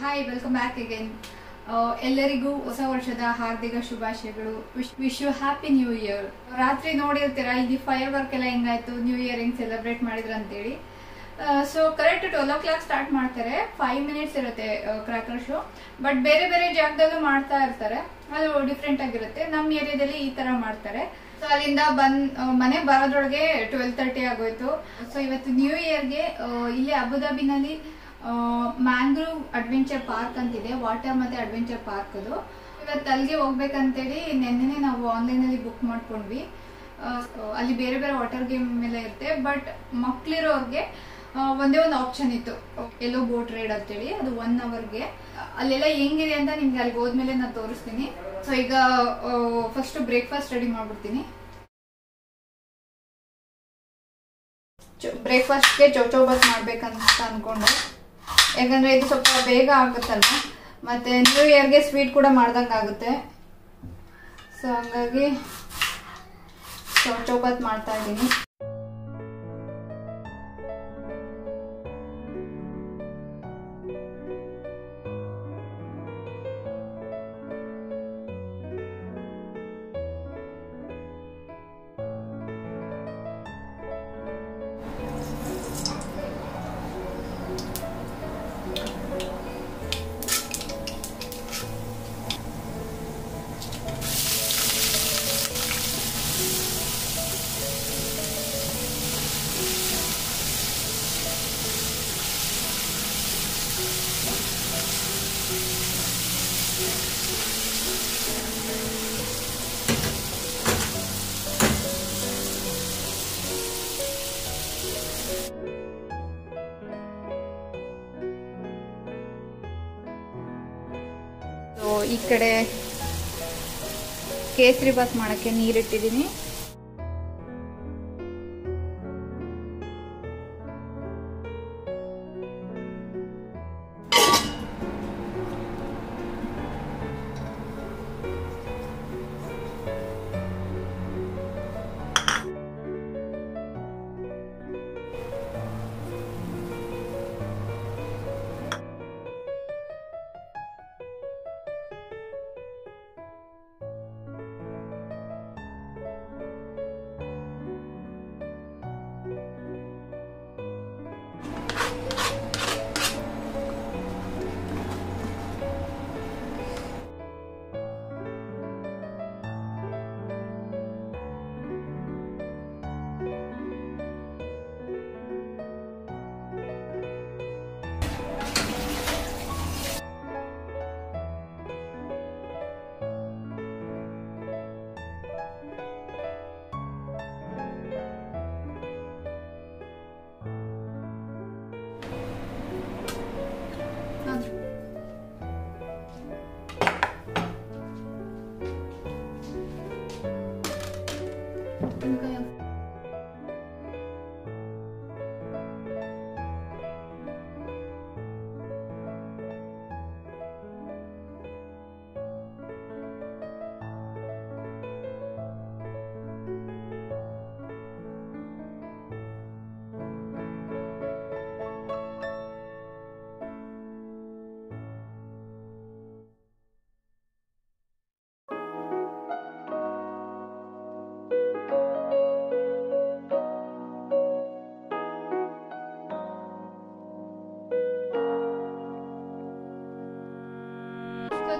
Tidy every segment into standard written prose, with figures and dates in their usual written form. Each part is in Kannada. Hi, welcome back again. Ellarigu osa varshada hardika shubhashayagalu. Wish you happy new year. Ratri nodirtira illi firework ella hengaytu new year ing celebrate madidru ant heli. So correct 12 o'clock start ಮಾಡ್ತಾರೆ 5 minutes ಇರುತ್ತೆ ಕ್ರಾಕರ್ ಶೋ ಬಟ್ ಬೇರೆ ಬೇರೆ ಜಾಗದಲ್ಲೂ ಮಾಡ್ತಾ ಇರ್ತಾರೆ ಅದು ಡಿಫರೆಂಟ್ ಆಗಿರುತ್ತೆ ನಮ್ಮ ಏರಿಯಾದಲ್ಲಿ ಈ ತರ ಮಾಡ್ತಾರೆ ಸೊ ಅಲ್ಲಿಂದ ಮನೆ ಬರೋದ್ರೊಳಗೆ 12:30 ಆಗೋಯ್ತು ಸೊ ಇವತ್ತು ನ್ಯೂ ಇಯರ್ ಗೆ ಇಲ್ಲಿ ಅಬುದಾಬಿನಲ್ಲಿ ಮ್ಯಾಂಗ್ರೋವ್ ಅಡ್ವೆಂಚರ್ ಪಾರ್ಕ್ ಅಂತಿದೆ ವಾಟರ್ ಮತ್ತೆ ಅಡ್ವೆಂಚರ್ ಪಾರ್ಕ್ ಅದು ಇವತ್ತು ಅಲ್ಲಿಗೆ ಹೋಗಬೇಕಂತ ಹೇಳಿ ನೆನ್ನೆನೇ ನಾವು ಆನ್ಲೈನ್ ಅಲ್ಲಿ ಬುಕ್ ಮಾಡ್ಕೊಂಡ್ವಿ ಅಲ್ಲಿ ಬೇರೆ ಬೇರೆ ವಾಟರ್ ಗೇಮ್ ಎಲ್ಲ ಇರುತ್ತೆ ಬಟ್ ಮಕ್ಕಳಿರೋರ್ಗೆ ಒಂದೇ ಒಂದು ಆಪ್ಷನ್ ಇತ್ತು ಎಲ್ಲೋ ಬೋಟ್ ರೈಡ್ ಅಂತೇಳಿ ಅದು 1 ಅವರ್ಗೆ ಅಲ್ಲೆಲ್ಲ ಹೆಂಗಿದೆ ಅಂತ ನಿಮ್ಗೆ ಅಲ್ಲಿಗೆ ಹೋದ್ಮೇಲೆ ನಾನು ತೋರಿಸ್ತೀನಿ ಸೊ ಈಗ ಫಸ್ಟ್ ಬ್ರೇಕ್ಫಾಸ್ಟ್ ರೆಡಿ ಮಾಡ್ಬಿಡ್ತೀನಿ ಬ್ರೇಕ್ಫಾಸ್ಟ್ಗೆ ಚೌಚೌಬಾತ್ ಮಾಡ್ಬೇಕಂತ ಅನ್ಕೊಂಡೆ ಯಾಕಂದ್ರೆ ಇದು ಸ್ವಲ್ಪ ಬೇಗ ಆಗುತ್ತಲ್ಲ ಮತ್ತೆ ನ್ಯೂ ಇಯರ್ಗೆ ಸ್ವೀಟ್ ಕೂಡ ಮಾಡ್ದಂಗಾಗುತ್ತೆ ಸೊ ಹಂಗಾಗಿ ಚೌಚೌಬಾತ್ ಮಾಡ್ತಾ ಇದ್ದೀನಿ ಈ ಕಡೆ ಕೇಸರಿ ಬಾತ್ ಮಾಡೋಕ್ಕೆ ನೀರಿಟ್ಟಿದ್ದೀನಿ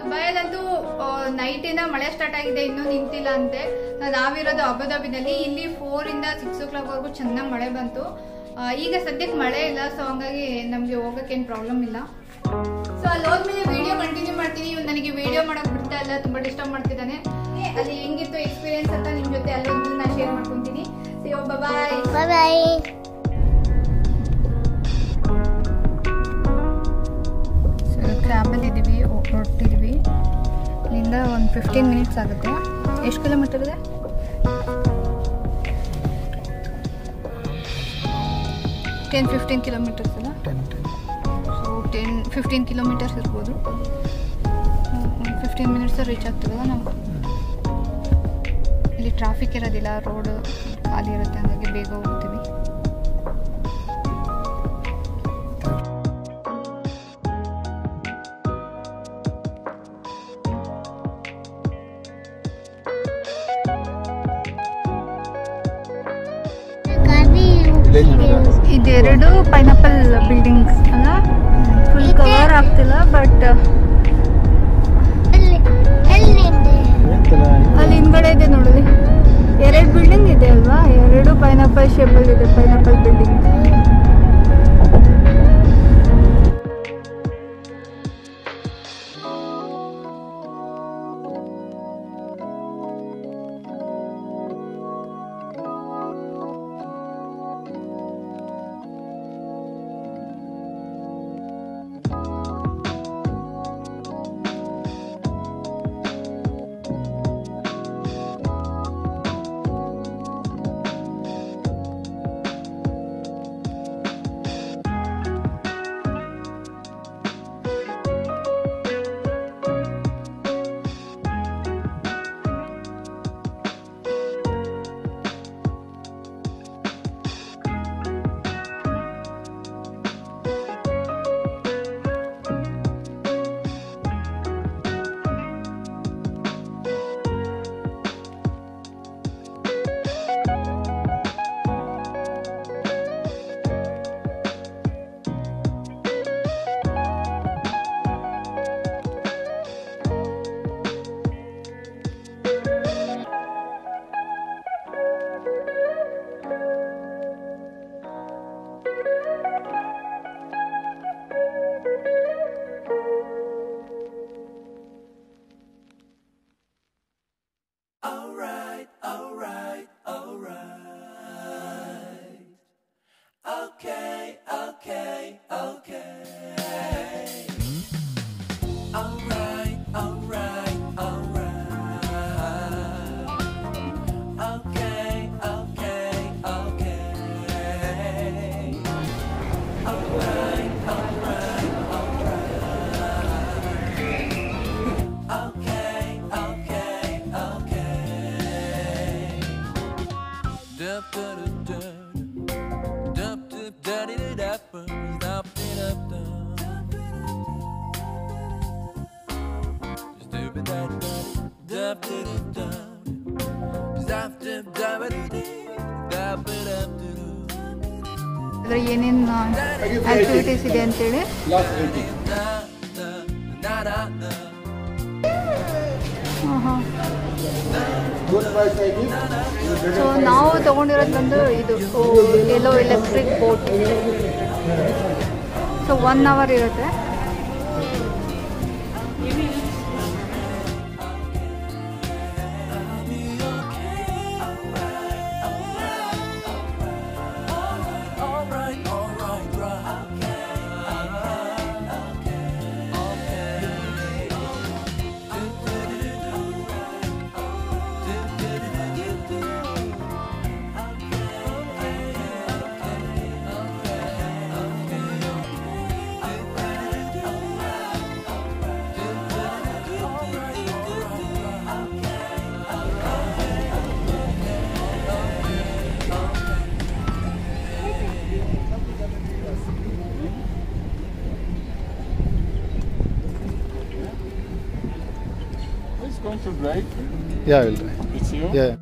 ದುಬೈಲಂತೂ ನೈಟಿಂದ ಮಳೆ ಸ್ಟಾರ್ಟ್ ಆಗಿದೆ ಇನ್ನೂ ನಿಂತಿಲ್ಲ ಅಂತೆ ನಾವಿರೋದು ಅಬುದಾಬಿನಲ್ಲಿ ಇಲ್ಲಿ 4 ಇಂದ 6 o'clock ವರೆಗೂ ಚೆನ್ನಾಗಿ ಮಳೆ ಬಂತು ಈಗ ಸದ್ಯಕ್ಕೆ ಮಳೆ ಇಲ್ಲ ಸೊ ಹಂಗಾಗಿ ನಮಗೆ ಹೋಗೋಕ್ಕೇನು ಪ್ರಾಬ್ಲಮ್ ಇಲ್ಲ ಸೊ ಅಲ್ಲಿ ಹೋದ್ಮೇಲೆ ವಿಡಿಯೋ ಕಂಟಿನ್ಯೂ ಮಾಡ್ತೀನಿ ಇವ್ ನನಗೆ ವಿಡಿಯೋ ಮಾಡೋಕ್ಕೆ ಬಿಡ್ತಾ ಇಲ್ಲ ತುಂಬ ಡಿಸ್ಟರ್ಬ್ ಮಾಡ್ತಿದ್ದಾನೆ ಅಲ್ಲಿ ಹೆಂಗಿತ್ತು ಎಕ್ಸ್ಪೀರಿಯನ್ಸ್ ಅಂತ ನಿಮ್ಮ ಜೊತೆ ಅಲ್ಲೊಂದು ನಾನು ಶೇರ್ ಮಾಡ್ಕೊತೀನಿ ಸೊ ಬಾಯ್ ಬಾಯ್ ಕ್ಯಾಂಪಲ್ಲಿದ್ದೀವಿ ಹೊರಟಿದ್ವಿ ಇಲ್ಲಿಂದ ಒಂದು 15 minutes ಆಗುತ್ತೆ ಎಷ್ಟು ಕಿಲೋಮೀಟರ್ ಇದೆ ಟೆನ್ 15 kilometers ಅಲ್ಲ ಸೊ 10-15 kilometers ಇರ್ಬೋದು 15 minutes ರೀಚ್ ಆಗ್ತದಲ್ಲ ನಮ್ಗೆ ಇಲ್ಲಿ ಟ್ರಾಫಿಕ್ ಇರೋದಿಲ್ಲ ರೋಡ್ ಖಾಲಿ ಇರುತ್ತೆ ಹಾಗಾಗಿ ಬೇಗ ಹೋಗ್ತೀವಿ village. This pineapple building full cover but building pineapple shape pineapple building. Activities in the last 80. So now the yellow electric boat. So 1 hour. Right? Yeah, I will try. It's you? Yeah.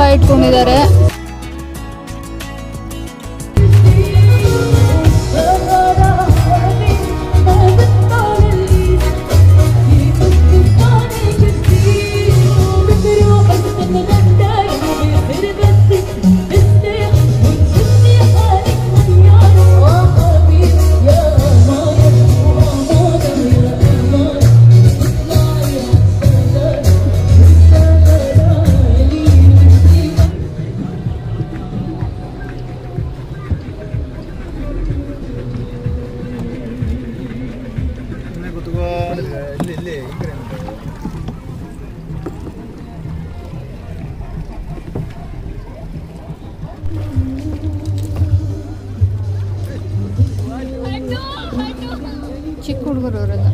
ಪುಸ್ತಕ ಇಟ್ಕೊಂಡಿದ್ದಾರೆ. ಚಿಕ್ಕ ಹುಡುಗರು ಅವರೆಲ್ಲ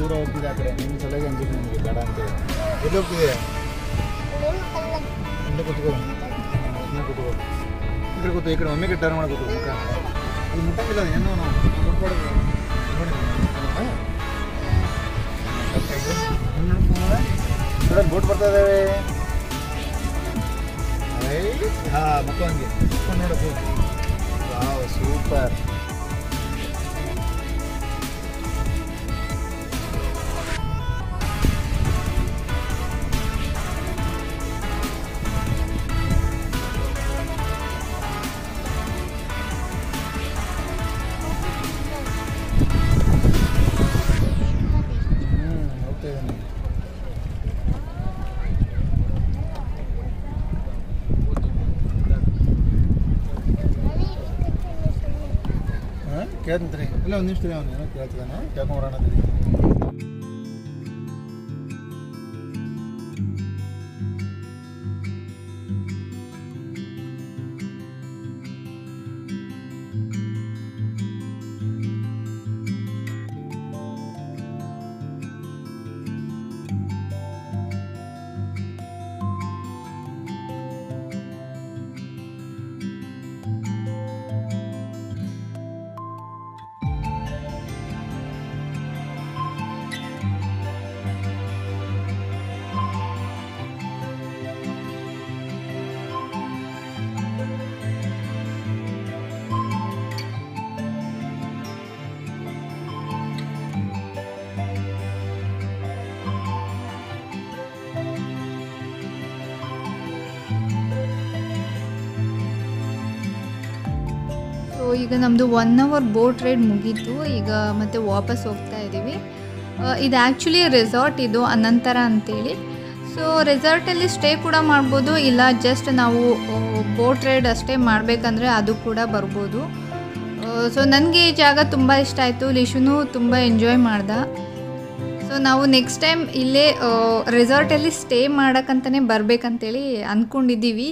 ದೂರ ಹೋಗ್ತಿದೆ. ಆ ಕಡೆ ನಿಮ್ಮ ಸಲಹೆ ಅಂಜಿಕೆ ನನಗೆ ಬೇಡ ಅಂತ ಹೇಳಿ ಎಲ್ಲಿ ಹೋಗ್ತಿದೆ? ಇಲ್ಲೇ ಕೂತ್ಕೋ, ಇಲ್ಲೇ ಕೂತ್ಕೋ, ಈ ಕಡೆ ಕೂತು, ಈ ಕಡೆ ಮಮ್ಮಿಗೆ ಟರ್ನ್ ಮಾಡಿ ಕೂತು. ಮುಖ ಇದು ಮುಟ್ಟಂಗಿಲ್ಲ, ಏನೋ ಮುಟ್ಬಾರ್ದು. ಬೋಟ್ ಬರ್ತಾ ಇದ್ದಾವೆ. ಹಾಂ, ಮುಖ ಹಂಗೆ ಮುಟ್ಕೊಂಡು ನೋಡೋದು. Wow, super. ಕೇಳ್ತೀನಿ ಇಲ್ಲ, ಒಂದಿಷ್ಟು ರೀ ಅವನು ಏನೋ ಕೇಳ್ತಿದ್ದಾನೆ, ಕೇಳ್ಕೊಂಬರೋಣ ಅಂತೀನಿ. ಈಗ ನಮ್ಮದು 1 ಅವರ್ ಬೋಟ್ ರೈಡ್ ಮುಗೀತು. ಈಗ ಮತ್ತೆ ವಾಪಸ್ ಹೋಗ್ತಾ ಇದ್ದೀವಿ. ಇದು ಆ್ಯಕ್ಚುಲಿ ರೆಸಾರ್ಟ್, ಇದು ಅನಂತರ ಅಂತೇಳಿ. ಸೊ ರೆಸಾರ್ಟಲ್ಲಿ ಸ್ಟೇ ಕೂಡ ಮಾಡ್ಬೋದು, ಇಲ್ಲ ಜಸ್ಟ್ ನಾವು ಬೋಟ್ ರೈಡ್ ಅಷ್ಟೇ ಮಾಡಬೇಕಂದ್ರೆ ಅದು ಕೂಡ ಬರ್ಬೋದು. ಸೊ ನನಗೆ ಈ ಜಾಗ ತುಂಬ ಇಷ್ಟ ಆಯಿತು, ಲಿಶುನೂ ತುಂಬ ಎಂಜಾಯ್ ಮಾಡ್ದ. ಸೊ ನಾವು ನೆಕ್ಸ್ಟ್ ಟೈಮ್ ಇಲ್ಲೇ ರೆಸಾರ್ಟಲ್ಲಿ ಸ್ಟೇ ಮಾಡೋಕ್ಕಂತಲೇ ಬರಬೇಕಂತೇಳಿ ಅಂದ್ಕೊಂಡಿದ್ದೀವಿ.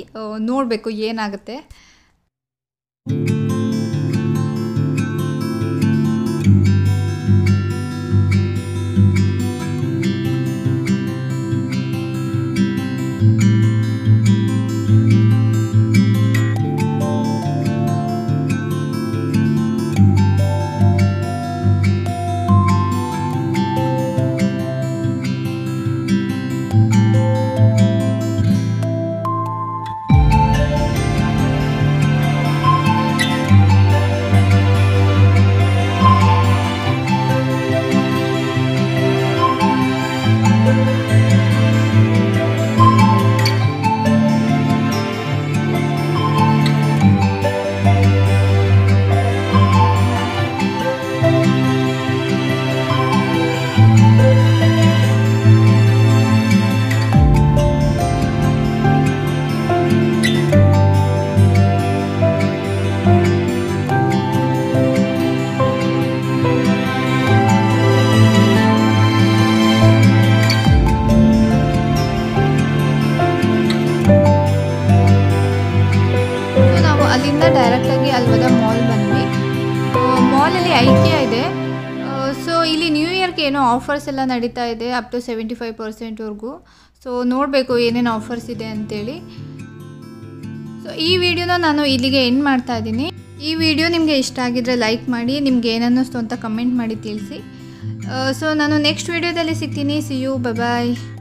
ನೋಡಬೇಕು ಏನಾಗುತ್ತೆ. ಏನೋ ಆಫರ್ಸ್ ಎಲ್ಲ ನಡೀತಾ ಇದೆ ಅಪ್ ಟು 75%ವರೆಗೂ. ಸೊ ನೋಡಬೇಕು ಏನೇನು ಆಫರ್ಸ್ ಇದೆ ಅಂತೇಳಿ. ಸೊ ಈ ವಿಡಿಯೋನ ನಾನು ಇಲ್ಲಿಗೆ ಎಂಡ್ ಮಾಡ್ತಾ ಇದ್ದೀನಿ. ಈ ವಿಡಿಯೋ ನಿಮಗೆ ಇಷ್ಟ ಆಗಿದ್ರೆ ಲೈಕ್ ಮಾಡಿ, ನಿಮ್ಗೆ ಏನನ್ನಿಸ್ತು ಅಂತ ಕಮೆಂಟ್ ಮಾಡಿ ತಿಳಿಸಿ. ಸೊ ನಾನು ನೆಕ್ಸ್ಟ್ ವಿಡಿಯೋದಲ್ಲಿ ಸಿಗ್ತೀನಿ. See you, bye.